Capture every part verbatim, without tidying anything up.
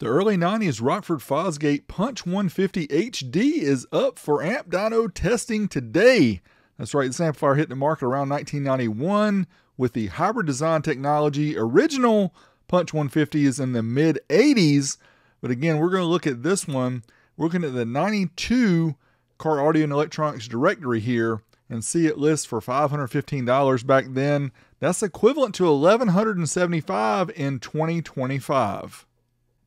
The early nineties Rockford Fosgate Punch one fifty H D is up for amp dyno testing today. That's right, this amplifier hit the market around nineteen ninety-one with the hybrid design technology. Original Punch one fifty is in the mid eighties, but again, we're going to look at this one. We're looking at the ninety-two Car Audio and Electronics Directory here and see it lists for five hundred fifteen dollars back then. That's equivalent to one thousand one hundred seventy-five dollars in twenty twenty-five.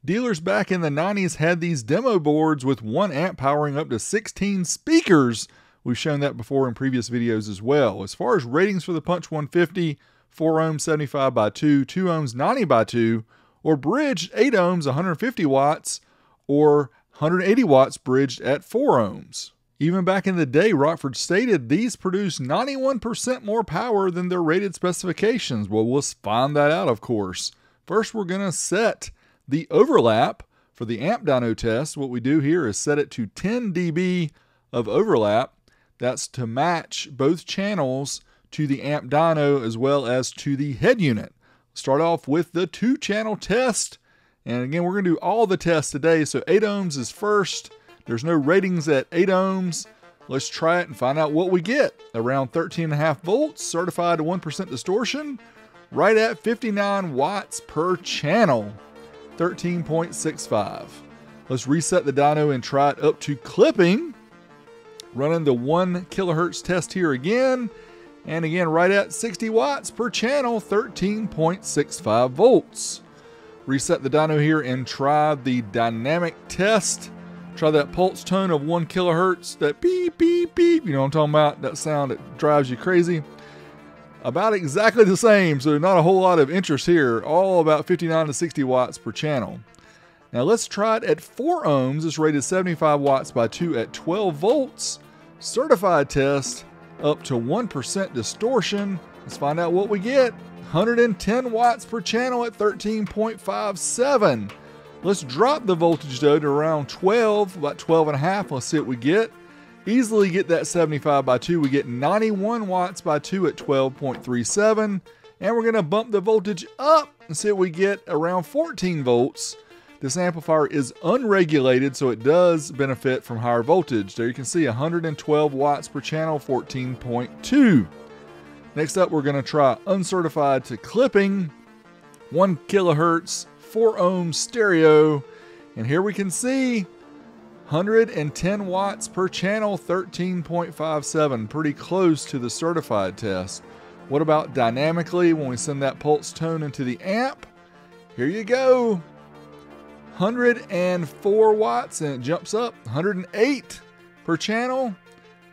Dealers back in the nineties had these demo boards with one amp powering up to sixteen speakers. We've shown that before in previous videos as well. As far as ratings for the Punch one fifty, four ohms seventy-five by two, two ohms ninety by two, or bridged eight ohms one hundred fifty watts, or one hundred eighty watts bridged at four ohms. Even back in the day, Rockford stated these produced ninety-one percent more power than their rated specifications. Well, we'll find that out, of course. First, we're going to set the overlap for the amp dyno test. What we do here is set it to ten dB of overlap. That's to match both channels to the amp dyno as well as to the head unit. Start off with the two channel test. And again, we're gonna do all the tests today. So eight ohms is first. There's no ratings at eight ohms. Let's try it and find out what we get. Around thirteen and a half volts, certified to one percent distortion, right at fifty-nine watts per channel. thirteen point six five. Let's reset the dyno and try it up to clipping. Running the one kilohertz test here again. And again, right at sixty watts per channel, thirteen point six five volts. Reset the dyno here and try the dynamic test. Try that pulse tone of one kilohertz, that beep, beep, beep. You know what I'm talking about? That sound that drives you crazy. About exactly the same, so not a whole lot of interest here. All about fifty-nine to sixty watts per channel. Now let's try it at four ohms. It's rated seventy-five watts by two at twelve volts. Certified test, up to one percent distortion. Let's find out what we get. one hundred ten watts per channel at thirteen point five seven. Let's drop the voltage though to around twelve, about twelve and a half. Let's see what we get. Easily get that seventy-five by two. We get ninety-one watts by two at twelve point three seven. And we're gonna bump the voltage up and see what we get around fourteen volts. This amplifier is unregulated, so it does benefit from higher voltage. There you can see one hundred twelve watts per channel, fourteen point two. Next up, we're gonna try uncertified to clipping, one kilohertz, four ohm stereo. And here we can see one hundred ten watts per channel, thirteen point five seven, pretty close to the certified test. What about dynamically when we send that pulse tone into the amp? Here you go, one hundred four watts, and it jumps up, one hundred eight per channel.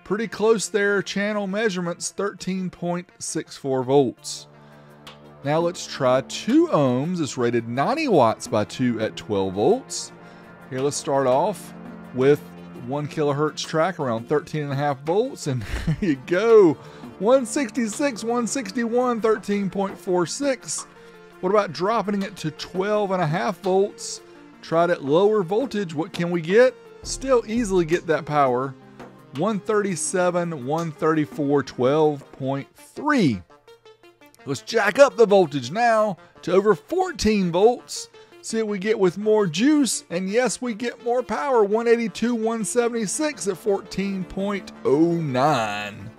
Pretty close there, channel measurements, thirteen point six four volts. Now let's try two ohms. It's rated ninety watts by two at twelve volts. Here, let's start off with one kilohertz track around thirteen and a half volts, and there you go, one sixty-six, one sixty-one, thirteen point four six. What about dropping it to twelve and a half volts? Tried at lower voltage, what can we get? Still easily get that power, one thirty-seven, one thirty-four, twelve point three. Let's jack up the voltage now to over fourteen volts. See what we get with more juice, and yes, we get more power, one eighty-two, one seventy-six at fourteen point oh nine.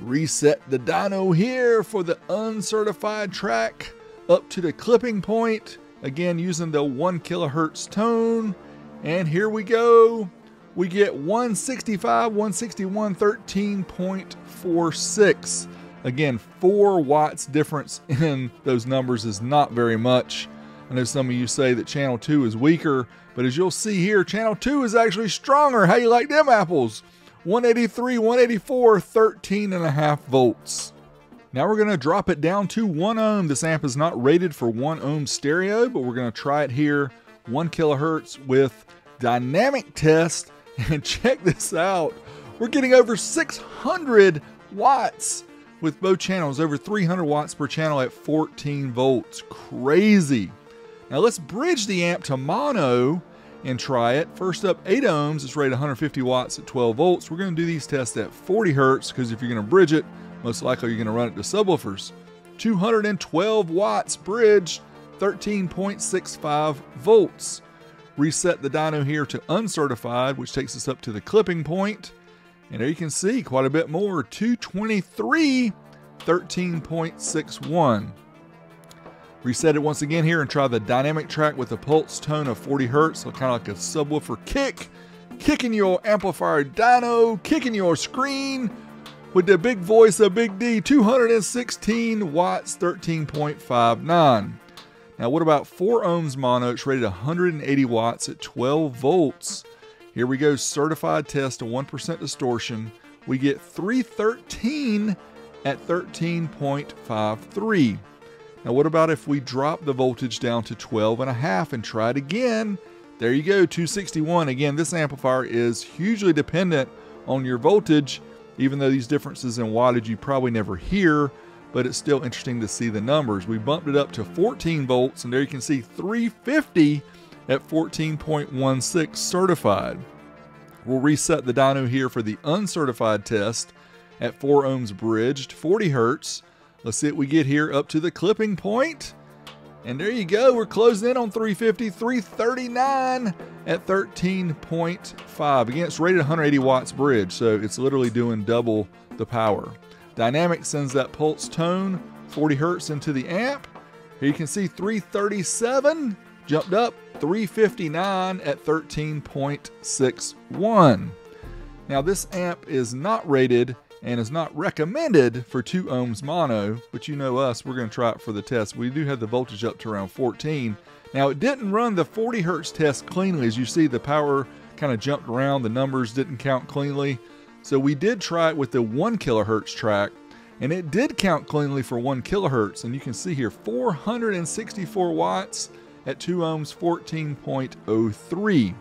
Reset the dyno here for the uncertified track up to the clipping point, again using the one kilohertz tone, and here we go. We get one sixty-five, one sixty-one, thirteen point four six. Again, four watts difference in those numbers is not very much. I know some of you say that channel two is weaker, but as you'll see here, channel two is actually stronger. How you like them apples? one eighty-three, one eighty-four, thirteen and a half volts. Now we're gonna drop it down to one ohm. This amp is not rated for one ohm stereo, but we're gonna try it here, one kilohertz with dynamic test, and check this out. We're getting over six hundred watts with both channels, over three hundred watts per channel at fourteen volts. Crazy. Now let's bridge the amp to mono and try it. First up, eight ohms, it's rated one hundred fifty watts at twelve volts. We're gonna do these tests at forty hertz, because if you're gonna bridge it, most likely you're gonna run it to subwoofers. two hundred twelve watts bridged, thirteen point six five volts. reset the dyno here to uncertified, which takes us up to the clipping point. And there you can see quite a bit more, two twenty-three, thirteen point six one. Reset it once again here and try the dynamic track with a pulse tone of forty hertz, so kind of like a subwoofer kick, kicking your amplifier dyno, kicking your screen with the big voice of Big D, two hundred sixteen watts, thirteen point five nine. Now what about four ohms mono? It's rated one hundred eighty watts at twelve volts. Here we go, certified test to one percent distortion. We get three thirteen at thirteen point five three. Now what about if we drop the voltage down to twelve and a half and try it again? There you go, two sixty-one. Again, this amplifier is hugely dependent on your voltage, even though these differences in wattage you probably never hear, but it's still interesting to see the numbers. We bumped it up to fourteen volts, and there you can see three fifty at fourteen point one six certified. We'll reset the dyno here for the uncertified test at four ohms bridged, forty hertz. Let's see what we get here up to the clipping point. And there you go, we're closing in on three fifty, three thirty-nine at thirteen point five. Again, it's rated one hundred eighty watts bridge, so it's literally doing double the power. Dynamic sends that pulse tone, forty hertz, into the amp. Here you can see three thirty-seven, jumped up, three fifty-nine at thirteen point six one. Now this amp is not rated and is not recommended for two ohms mono, but you know us, we're gonna try it for the test. We do have the voltage up to around fourteen. Now it didn't run the forty hertz test cleanly. As you see, the power kind of jumped around, the numbers didn't count cleanly. So we did try it with the one kilohertz track, and it did count cleanly for one kilohertz. And you can see here, four hundred sixty-four watts at two ohms, fourteen point oh three.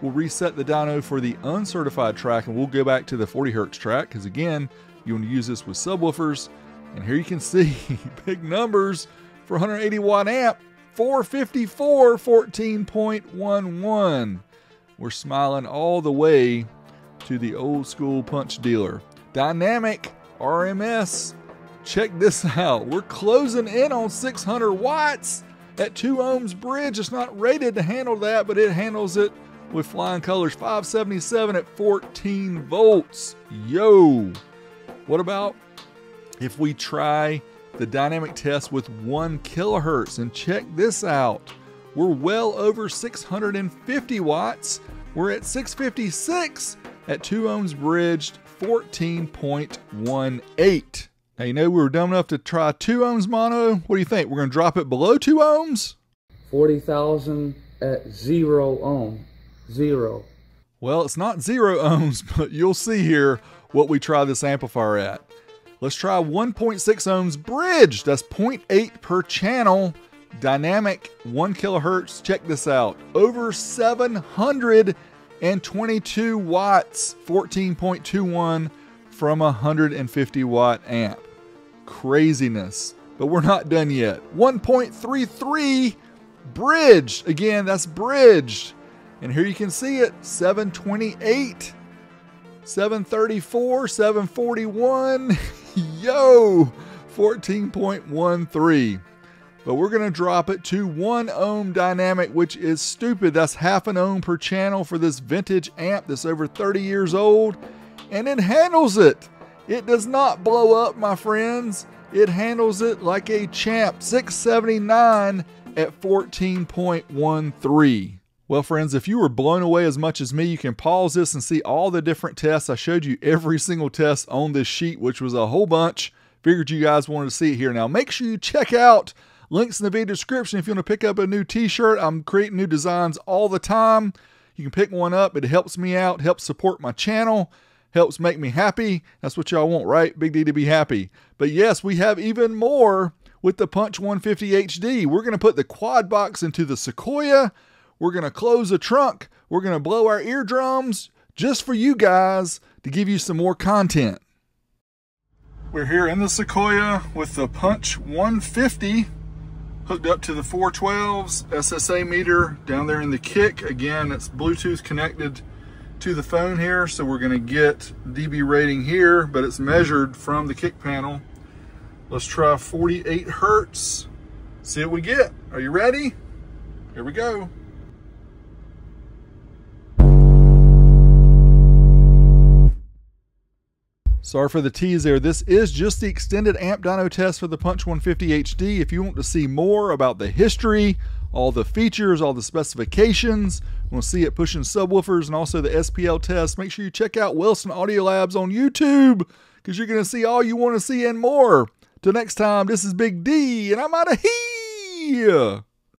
We'll reset the dyno for the uncertified track, and we'll go back to the forty hertz track, because again, you want to use this with subwoofers. And here you can see big numbers for one hundred eighty watt amp, four fifty-four, fourteen point one one. We're smiling all the way to the old school punch dealer. Dynamic R M S, check this out. We're closing in on six hundred watts at two ohms bridge. It's not rated to handle that, but it handles it with flying colors. Five seventy-seven at fourteen volts. Yo, what about if we try the dynamic test with one kilohertz? And check this out, we're well over six hundred fifty watts. We're at six fifty-six at two ohms bridged, fourteen point one eight. Now, you know, we were dumb enough to try two ohms mono. What do you think? We're going to drop it below two ohms? forty thousand at zero ohm. Zero. Well, it's not zero ohms, but you'll see here what we try this amplifier at. Let's try one point six ohms bridged. That's zero point eight per channel. Dynamic one kilohertz. Check this out. Over seven hundred twenty-two watts, fourteen point two one from a one hundred fifty watt amp. Craziness. But we're not done yet. one point three three bridged. Again, that's bridged. And here you can see it, seven twenty-eight, seven thirty-four, seven forty-one. Yo, fourteen point one three. But we're going to drop it to one ohm dynamic, which is stupid. That's half an ohm per channel for this vintage amp that's over thirty years old, and it handles it. It does not blow up, my friends. It handles it like a champ. six seventy-nine at fourteen point one three. Well, friends, if you were blown away as much as me, you can pause this and see all the different tests. I showed you every single test on this sheet, which was a whole bunch. Figured you guys wanted to see it here. Now, make sure you check out links in the video description if you want to pick up a new t-shirt. I'm creating new designs all the time. You can pick one up. It helps me out, helps support my channel, helps make me happy. That's what y'all want, right? Big D to be happy. But yes, we have even more with the Punch one fifty H D. We're going to put the quad box into the Sequoia. We're going to close the trunk. We're going to blow our eardrums just for you guys to give you some more content. We're here in the Sequoia with the Punch one fifty. Hooked up to the four twelves, S S A meter down there in the kick. Again, it's Bluetooth connected to the phone here, so we're gonna get D B rating here, but it's measured from the kick panel. Let's try forty-eight hertz, see what we get. Are you ready? Here we go. Sorry for the tease there. This is just the extended amp dyno test for the Punch one fifty H D. If you want to see more about the history, all the features, all the specifications, we'll see it pushing subwoofers and also the S P L test, make sure you check out Williston Audio Labs on YouTube, because you're going to see all you want to see and more. Till next time, this is Big D, and I'm out of here.